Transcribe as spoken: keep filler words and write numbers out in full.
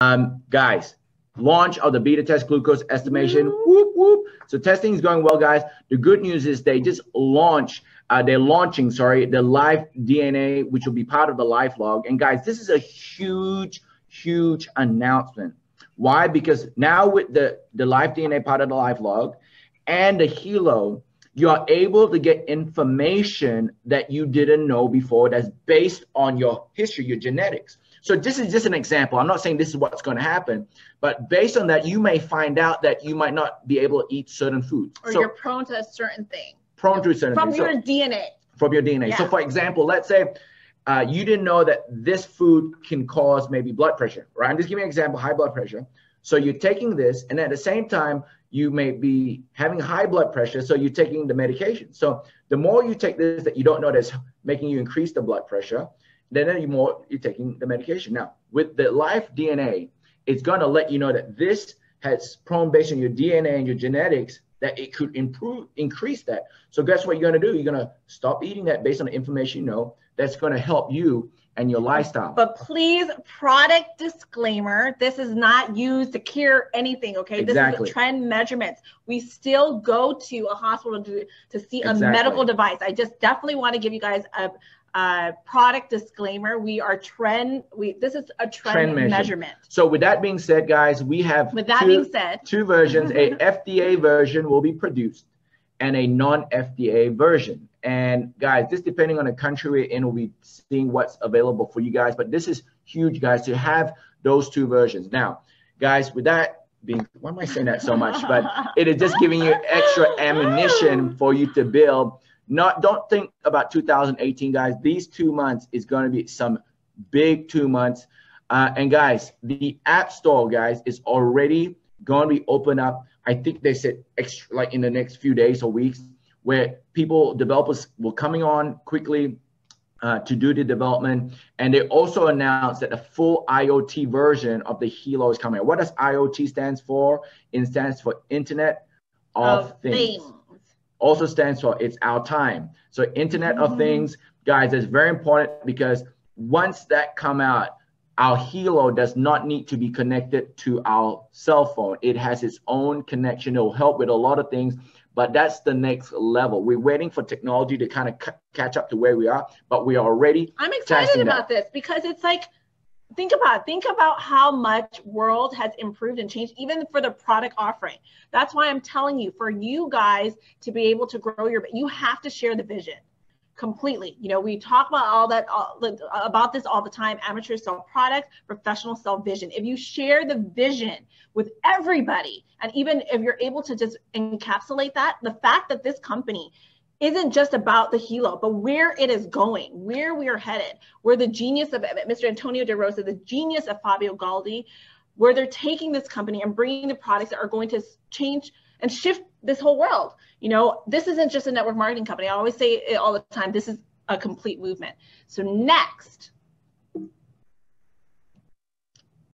Um, guys, launch of the beta test glucose estimation. Whoop, whoop. So testing is going well, guys. The good news is they just launched, uh, they're launching, sorry, the Live D N A, which will be part of the LifeLog. And guys, this is a huge, huge announcement. Why? Because now with the, the Live D N A part of the LifeLog and the HELO, you are able to get information that you didn't know before that's based on your history, your genetics. So this is just an example. I'm not saying this is what's going to happen, but based on that, you may find out that you might not be able to eat certain foods. Or so, you're prone to a certain thing. Prone to a certain from thing. From your so, D N A. From your D N A. Yeah. So for example, let's say uh, you didn't know that this food can cause maybe blood pressure, right? I'm just giving an example, high blood pressure. So you're taking this, and at the same time, you may be having high blood pressure, so you're taking the medication. So the more you take this that you don't know that's making you increase the blood pressure, then you more you're taking the medication. Now, with the Live D N A, it's going to let you know that this has prone based on your D N A and your genetics that it could improve, increase that. So guess what you're going to do? You're going to stop eating that based on the information you know. That's going to help you and your lifestyle. But please, product disclaimer, this is not used to cure anything, okay? Exactly. This is trend measurements. We still go to a hospital to, to see exactly. a medical device. I just definitely want to give you guys a, a product disclaimer. We are trend, we this is a trend, trend measurement. So with that being said, guys, we have with that two, being said, two versions. A F D A version will be produced and a non F D A version. And guys, just depending on the country we're in, we'll be seeing what's available for you guys. But this is huge, guys, to have those two versions. Now, guys, with that being, why am I saying that so much? But it is just giving you extra ammunition for you to build. Not, don't think about two thousand eighteen, guys. These two months is going to be some big two months. Uh, and guys, the App Store, guys, is already going to be open up. I think they said extra, like in the next few days or weeks, where people, developers were coming on quickly uh, to do the development. And they also announced that the full I O T version of the HELO is coming out. What does I O T stands for? It stands for Internet of, of Things. Things. Also stands for it's our time. So Internet mm-hmm. of Things, guys, is very important because once that come out, our HELO does not need to be connected to our cell phone. It has its own connection. It'll help with a lot of things, but that's the next level. We're waiting for technology to kind of catch up to where we are, but we are already. I'm excited about this because it's like, think about, think about how much world has improved and changed, even for the product offering. That's why I'm telling you, for you guys to be able to grow your, you have to share the vision. Completely. You know, we talk about all that, all, about this all the time, amateur cell product, professional cell vision. If you share the vision with everybody, and even if you're able to just encapsulate that, the fact that this company isn't just about the HELO, but where it is going, where we are headed, where the genius of Mister Antonio De Rosa, the genius of Fabio Galdi, where they're taking this company and bringing the products that are going to change and shift this whole world. You know, this isn't just a network marketing company. I always say it all the time. This is a complete movement. So next,